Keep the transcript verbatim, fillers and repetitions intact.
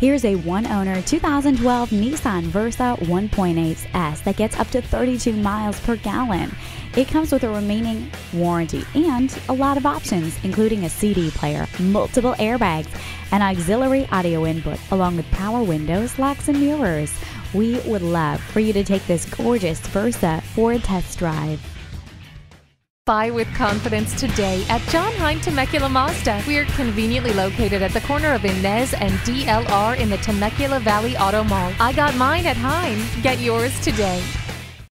Here's a one-owner two thousand twelve Nissan Versa one point eight S that gets up to thirty-two miles per gallon. It comes with a remaining warranty and a lot of options, including a C D player, multiple airbags, an auxiliary audio input, along with power windows, locks, and mirrors. We would love for you to take this gorgeous Versa for a test drive. Buy with confidence today at John Heim Temecula Mazda. We're conveniently located at the corner of Inez and D L R in the Temecula Valley Auto Mall. I got mine at Heim. Get yours today.